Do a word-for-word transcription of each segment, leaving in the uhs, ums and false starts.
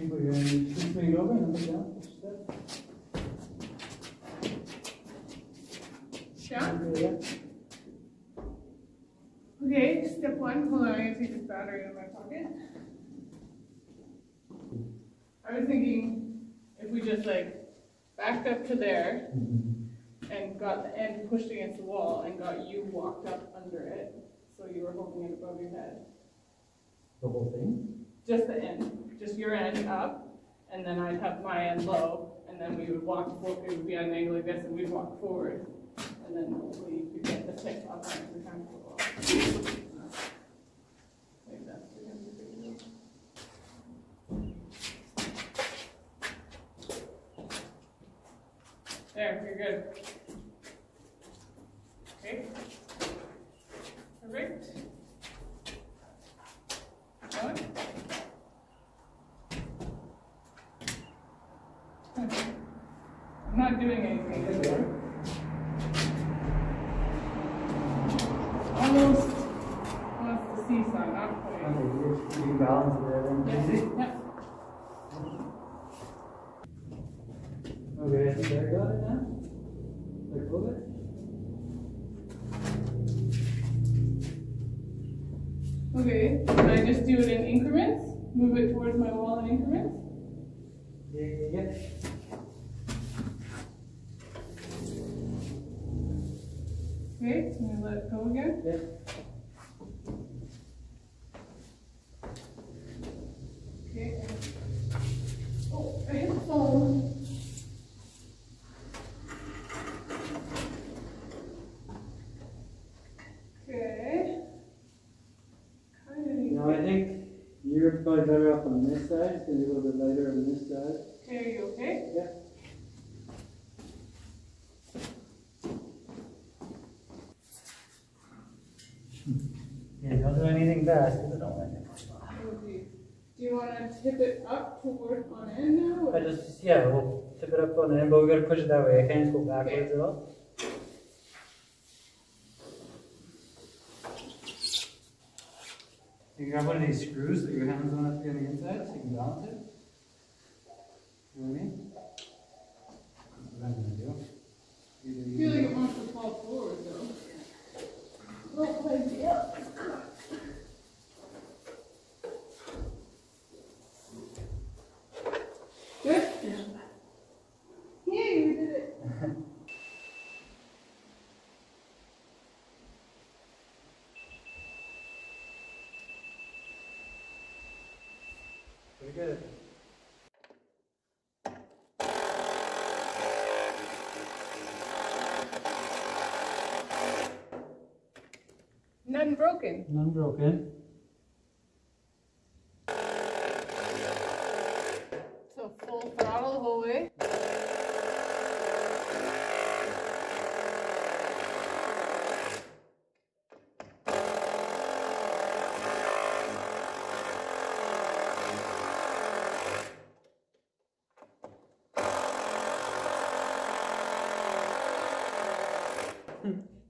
People, you're going to switch me over and put down. Step. Okay, step one. Hold on, I'm going to take this battery out of my pocket. I was thinking if we just like backed up to there and got the end pushed against the wall and got you walked up under it, so you were holding it above your head. The whole thing? Just the end. Just your end up, and then I'd have my end low, and then we would walk forward. It would be on an angle like this, and we'd walk forward, and then hopefully you could get the tip up onto the counter wall. Like that. There, you're good. Okay. Perfect. One. I'm not doing anything anymore. Almost, almost the seesaw, not quite. Okay, just rebalance it there. Yep. Okay, so there you got it now. Like, pull it. Okay, can I just do it in increments? Move it towards my wall in increments? Yeah, yeah, yeah. Okay, can we let it go again? Yeah. Okay. Oh, I hit the phone. Okay. Now I think you're probably better off on this side. It's going to be a little bit lighter on this side. Okay, are you okay? Yeah. Yeah, don't do anything fast because I don't want it. Do you want to tip it up toward on end now? Or? I just, yeah, we'll tip it up on end, but we've got to push it that way. I can't go backwards at all. You can grab one of these screws that your hands don't have to be on the inside so you can balance it. You know what I mean? That's what I'm going to do. Either I feel like it wants to fall forward though. Well, idea. Good? Yeah. Yeah, you did it. Pretty good. None broken. None broken. So full throttle the whole way.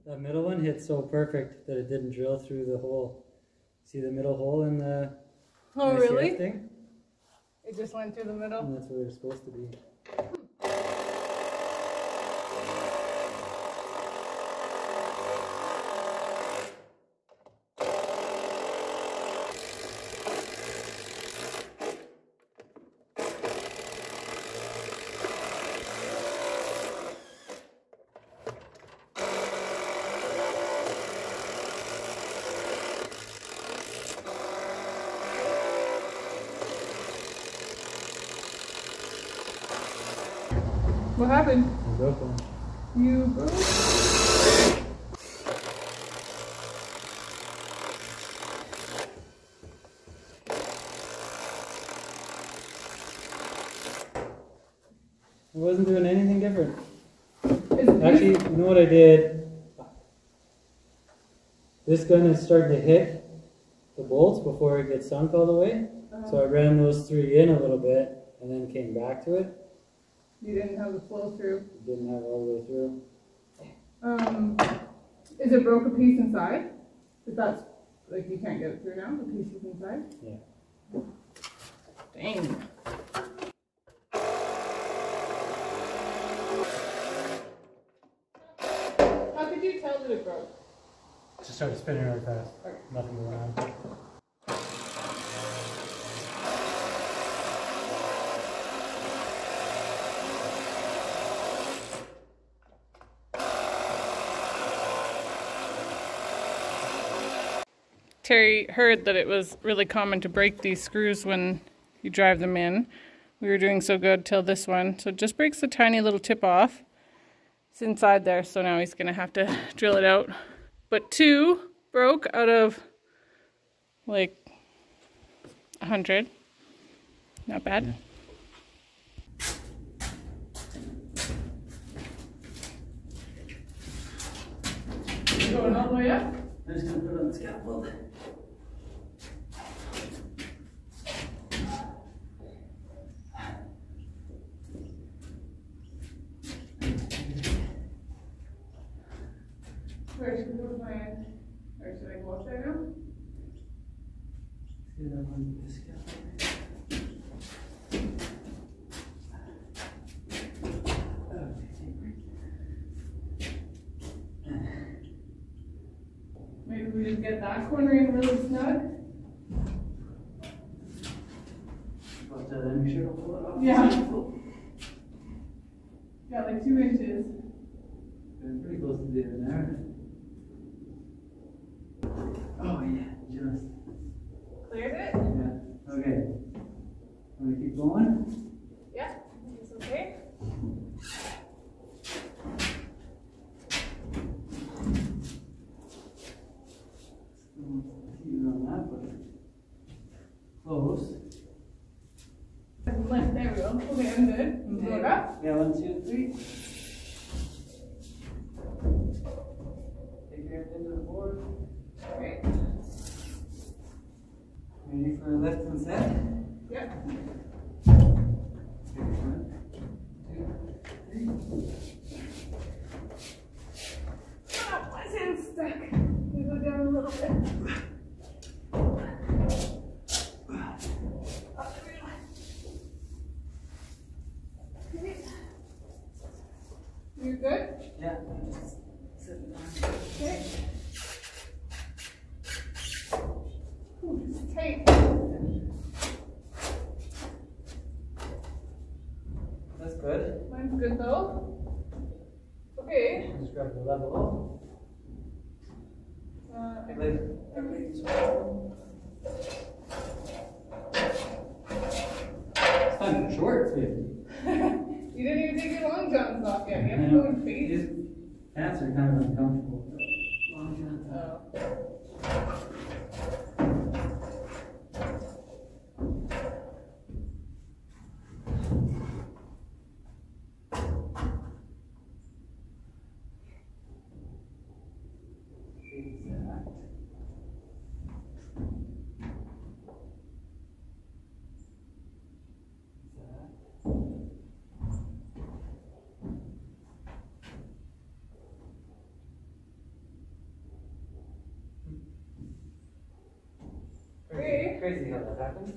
That middle one hit so perfect that it didn't drill through the hole. See the middle hole in the oh, really? Thing? It just went through the middle? And that's where they're supposed to be. What happened? You broke. I wasn't doing anything different. Actually, you know what I did? This gun is starting to hit the bolts before it gets sunk all the way. Uh-huh. So I ran those three in a little bit and then came back to it. You didn't have the flow through. You didn't have all the way through. Um, is it broke a piece inside? If that's like you can't get it through now, the piece is inside. Yeah. Dang. did it grow? Just started spinning really fast. Okay. Nothing going on. Terry heard that it was really common to break these screws when you drive them in. We were doing so good till this one. So it just breaks the tiny little tip off. It's inside there, so now he's going to have to drill it out. But two broke out of like a hundred. Not bad. Yeah. Going all the way up? I'm just going to put it on the scaffold. Where should I move my hand? Or should I go up there now? See that one with the scaffold. Okay. Maybe we just get that corner in really snug. But uh, then you should pull it off. Yeah. Got like two inches. They're pretty close to the end there. Oh yeah, just cleared it? Yeah. Okay. Wanna keep going? Yeah, I think it's okay. Still wants to keep it on that, but close. There we go. Okay, I'm good. I'm good. Yeah, one, two, three. Take your hand into the board. Alright. Ready for lift and set? Yep. One, two, three. Oh, my hand's stuck. I'm going to go down a little bit. You're good? Yeah. I'm just sitting down. Okay. Hey. That's good. Mine's good though. Okay. Just grab the level. Uh, everything's it's not short, baby. You didn't even take your long johns off yet. You haven't gone face. His pants are kind of uncomfortable. Long johns. Oh. Crazy how that happens.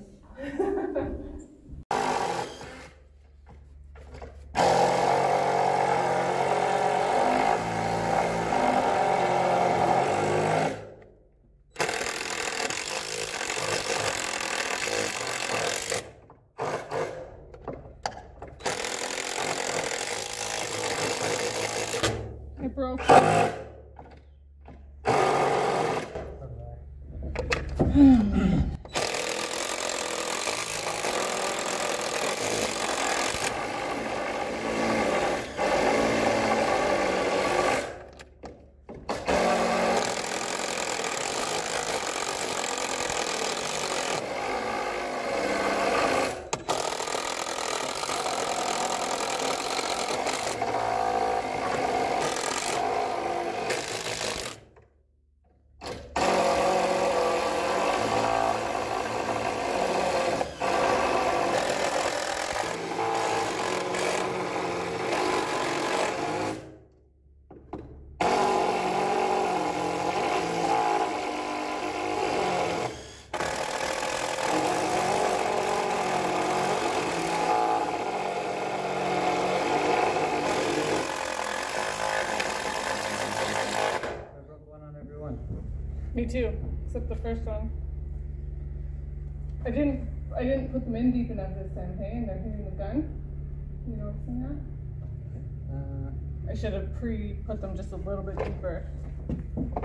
It broke. do too, except the first one. I didn't I didn't put them in deep enough this time, hey, and they're hitting the gun. You noticing that? Uh, I should have pre-put them just a little bit deeper.